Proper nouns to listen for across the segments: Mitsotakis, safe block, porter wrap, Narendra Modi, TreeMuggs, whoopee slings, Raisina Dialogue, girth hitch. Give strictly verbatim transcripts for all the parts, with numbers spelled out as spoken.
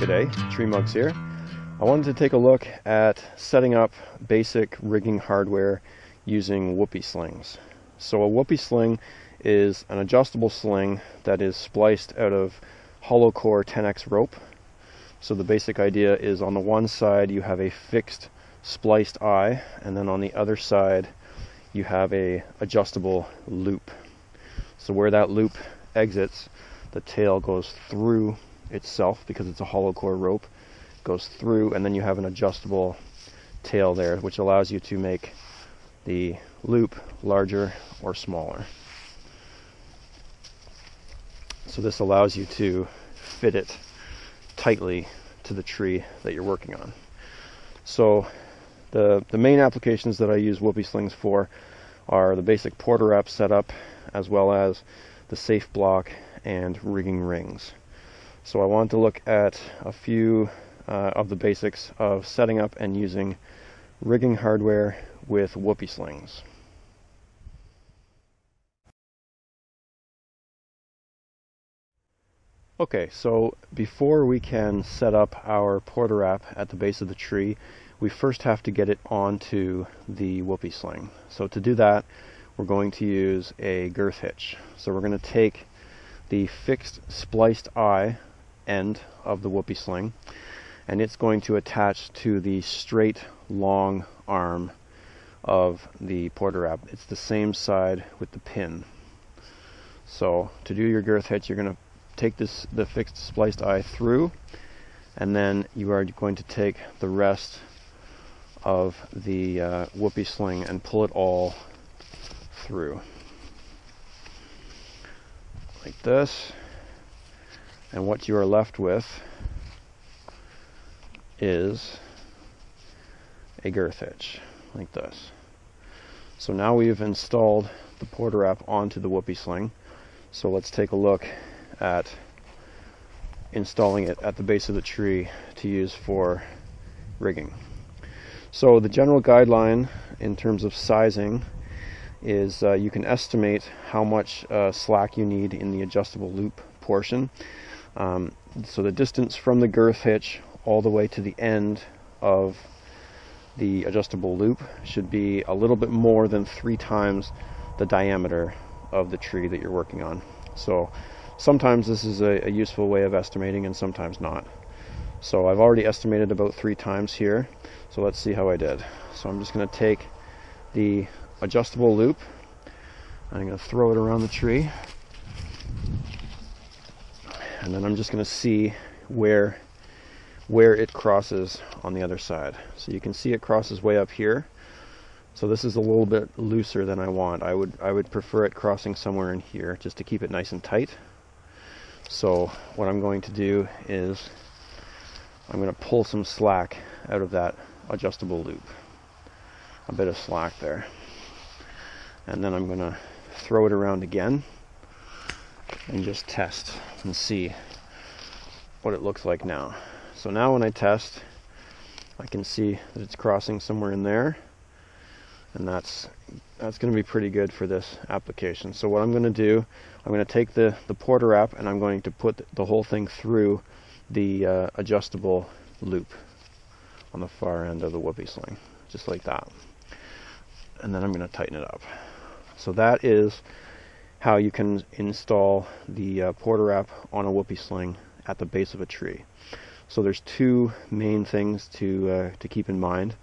today. TreeMuggs here. I wanted to take a look at setting up basic rigging hardware using whoopee slings. So a whoopee sling is an adjustable sling that is spliced out of hollow core ten X rope. So the basic idea is on the one side you have a fixed spliced eye, and then on the other side you have a adjustable loop. So where that loop exits, the tail goes through itself because it's a hollow core rope, goes through, and then you have an adjustable tail there, which allows you to make the loop larger or smaller. So this allows you to fit it tightly to the tree that you're working on. So the, the main applications that I use whoopee slings for are the basic porter wrap setup, as well as the safe block and rigging rings. So I wanted to look at a few uh, of the basics of setting up and using rigging hardware with whoopee slings. Okay, so before we can set up our porter wrap at the base of the tree, we first have to get it onto the whoopee sling. So to do that, we're going to use a girth hitch. So we're going to take the fixed spliced eye end of the whoopee sling, and it's going to attach to the straight long arm of the porter wrap. It's the same side with the pin. So to do your girth hitch, you're going to take this the fixed spliced eye through, and then you are going to take the rest of the uh, whoopee sling and pull it all through like this, and what you are left with is a girth hitch like this. So now we've installed the porter wrap onto the whoopee sling, so let's take a look at installing it at the base of the tree to use for rigging. So the general guideline in terms of sizing is uh, you can estimate how much uh, slack you need in the adjustable loop portion. Um, so the distance from the girth hitch all the way to the end of the adjustable loop should be a little bit more than three times the diameter of the tree that you're working on. So sometimes this is a, a useful way of estimating, and sometimes not. So I've already estimated about three times here, so let's see how I did. So I'm just going to take the adjustable loop, and I'm going to throw it around the tree, and then I'm just going to see where, where it crosses on the other side. So you can see it crosses way up here. So this is a little bit looser than I want. I would, I would prefer it crossing somewhere in here just to keep it nice and tight. So what I'm going to do is I'm going to pull some slack out of that adjustable loop, a bit of slack there, and then I'm going to throw it around again and just test and see what it looks like now. So now when I test, I can see that it's crossing somewhere in there, and that's that's going to be pretty good for this application. So what I'm going to do, I'm going to take the, the porter wrap, and I'm going to put the whole thing through the uh, adjustable loop on the far end of the whoopee sling, just like that. And then I'm going to tighten it up. So that is how you can install the uh, porter wrap on a whoopee sling at the base of a tree. So there's two main things to, uh, to keep in mind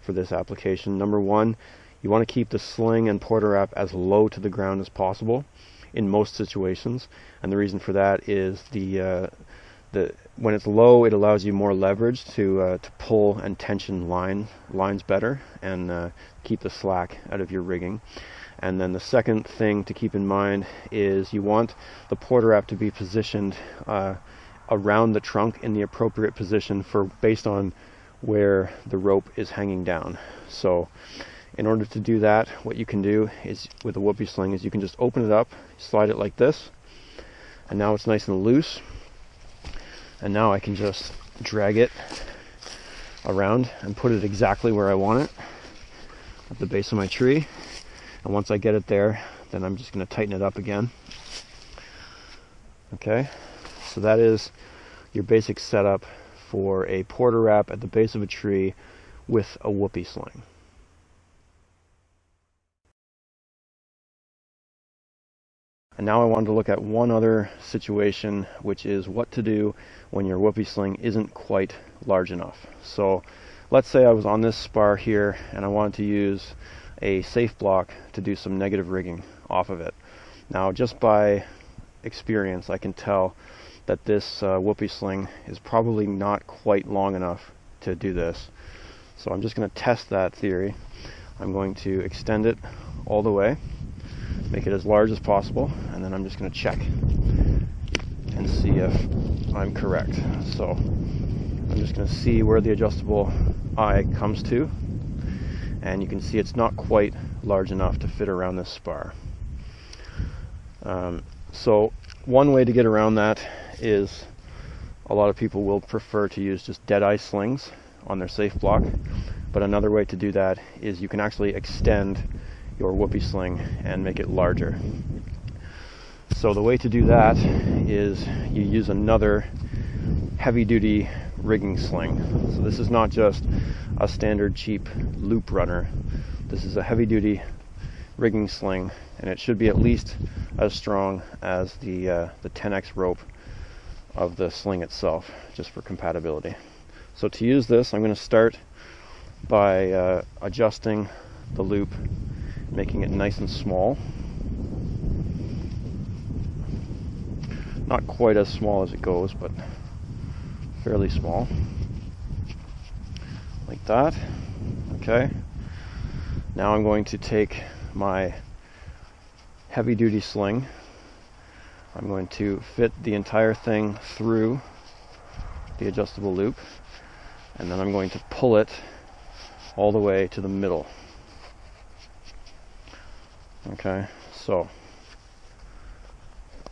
for this application. Number one, you want to keep the sling and porter wrap as low to the ground as possible in most situations, and the reason for that is the uh, the when it's low, it allows you more leverage to uh, to pull and tension line lines better and uh, keep the slack out of your rigging. And then the second thing to keep in mind is you want the porter wrap to be positioned uh, around the trunk in the appropriate position for based on where the rope is hanging down. So in order to do that, what you can do is with a whoopee sling is you can just open it up, slide it like this, and now it's nice and loose, and now I can just drag it around and put it exactly where I want it at the base of my tree. And once I get it there, then I'm just going to tighten it up again. Okay, so that is your basic setup for a porter wrap at the base of a tree with a whoopee sling. And now I wanted to look at one other situation, which is what to do when your whoopee sling isn't quite large enough. So let's say I was on this spar here and I wanted to use a safe block to do some negative rigging off of it. Now just by experience I can tell that this uh, whoopee sling is probably not quite long enough to do this. So I'm just going to test that theory. I'm going to extend it all the way, make it as large as possible, and then I'm just going to check and see if I'm correct. So I'm just going to see where the adjustable eye comes to, and you can see it's not quite large enough to fit around this spar. Um, so one way to get around that is a lot of people will prefer to use just dead eye slings on their safe block, but another way to do that is you can actually extend your whoopee sling and make it larger. So the way to do that is you use another heavy-duty rigging sling. So this is not just a standard cheap loop runner. This is a heavy-duty rigging sling, and it should be at least as strong as the uh, the ten X rope of the sling itself, just for compatibility. So to use this, I'm going to start by uh, adjusting the loop, making it nice and small. Not quite as small as it goes, but fairly small. Like that. Okay. Now I'm going to take my heavy-duty sling. I'm going to fit the entire thing through the adjustable loop, and then I'm going to pull it all the way to the middle. Okay, so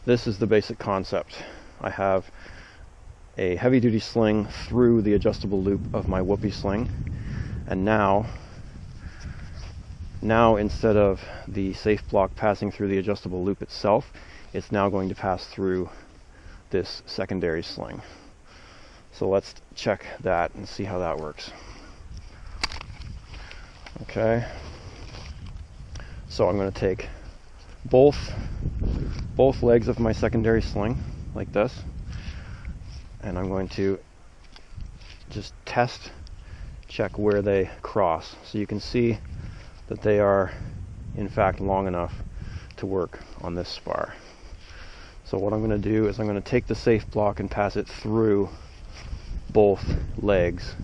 this is the basic concept. I have a heavy-duty sling through the adjustable loop of my whoopee sling, and now now instead of the safe block passing through the adjustable loop itself, it's now going to pass through this secondary sling. So let's check that and see how that works. Okay. So I'm going to take both both legs of my secondary sling like this, and I'm going to just test check where they cross. So you can see that they are in fact long enough to work on this spar. So what I'm going to do is I'm going to take the safe block and pass it through both legs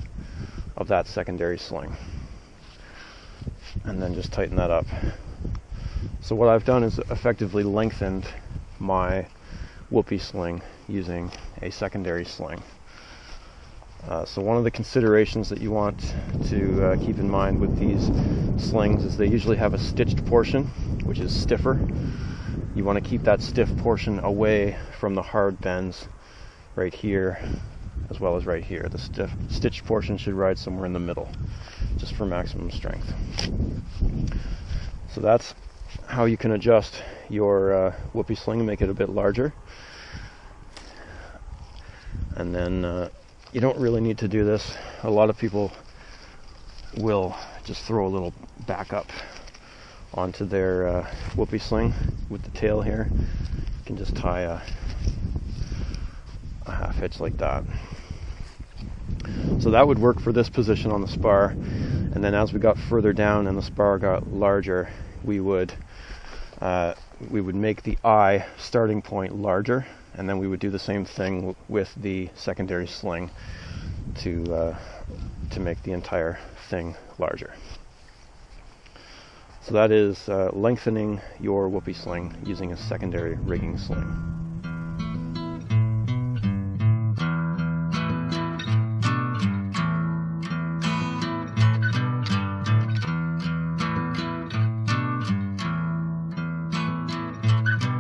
of that secondary sling, and then just tighten that up. So what I've done is effectively lengthened my whoopee sling using a secondary sling. Uh, so one of the considerations that you want to uh, keep in mind with these slings is they usually have a stitched portion, which is stiffer. You want to keep that stiff portion away from the hard bends right here, as well as right here. The stiff, stitched portion should ride somewhere in the middle, just for maximum strength. So that's how you can adjust your uh, whoopee sling and make it a bit larger. And then uh, you don't really need to do this. A lot of people will just throw a little back up onto their uh, whoopee sling with the tail here. You can just tie a, a half hitch like that. So that would work for this position on the spar, and then as we got further down and the spar got larger, we would uh, we would make the eye starting point larger, and then we would do the same thing with the secondary sling to uh, to make the entire thing larger. So that is uh, lengthening your whoopee sling using a secondary rigging sling.